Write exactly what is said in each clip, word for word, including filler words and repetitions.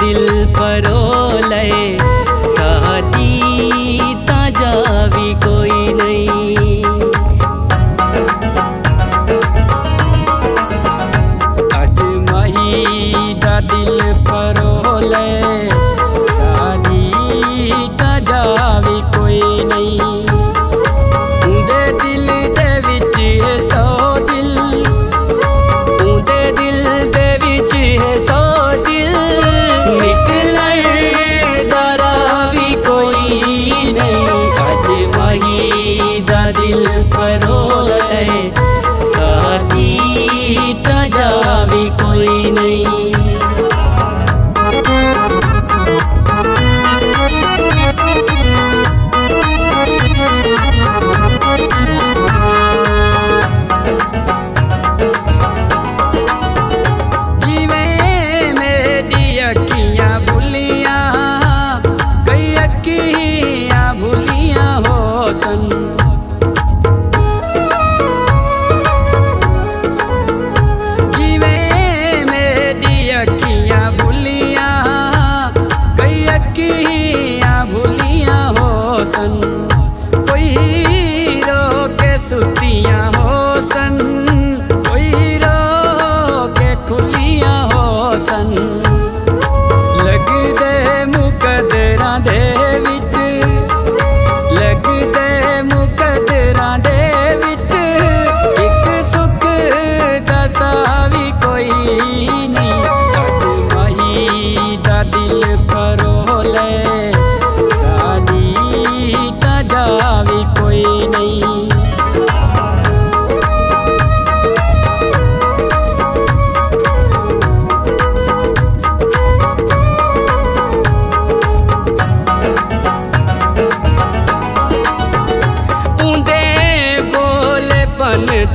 दिल परोले साथी ता जावी कोई नहीं। अज माही दा दिल परोले साथी ता जावी कोई नहीं। दिल परोले साथी ता जावी कोई नहीं।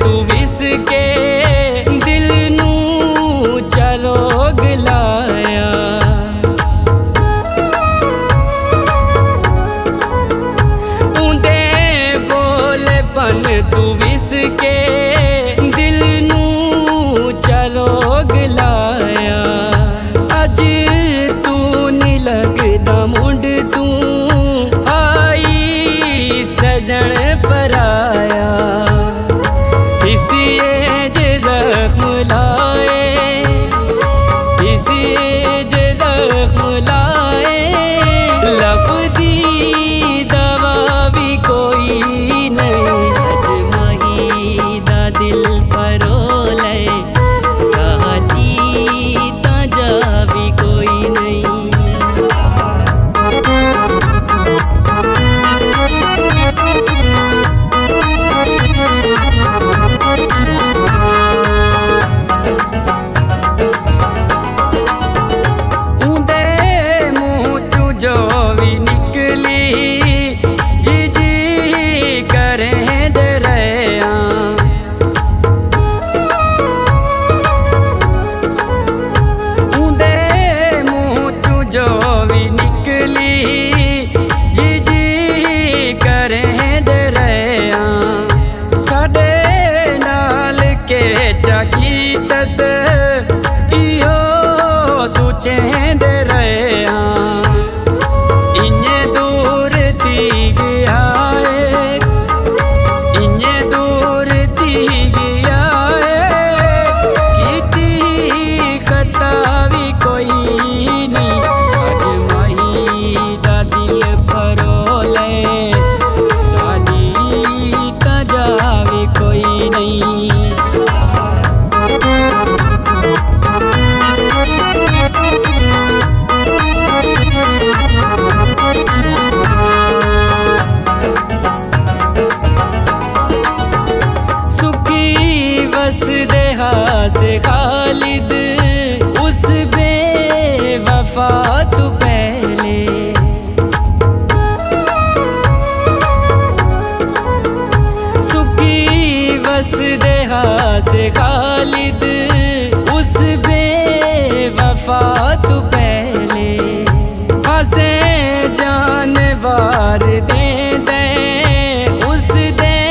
तू विसके दिल नू चरोग लाया, उंदे बोलेपन तू विसके दिल नू चरोग लाया। अज तू नी लगदा मुंड तू आई सजन पराया। इसीए जे जख्म लाए इसीए जे जख्म लाए लब दी दवा भी कोई नहीं। अज माही दा दिल परोले साथी ता जावी कोई नहीं। से खालिद उस बेवफा तू पहले, सुखी बस देहा से खालिद उस बेवफा तू पहले। हसे जानवार दे दे उस दे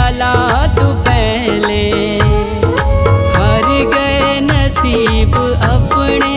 आला तू पहले। हर गए नसीब अपने।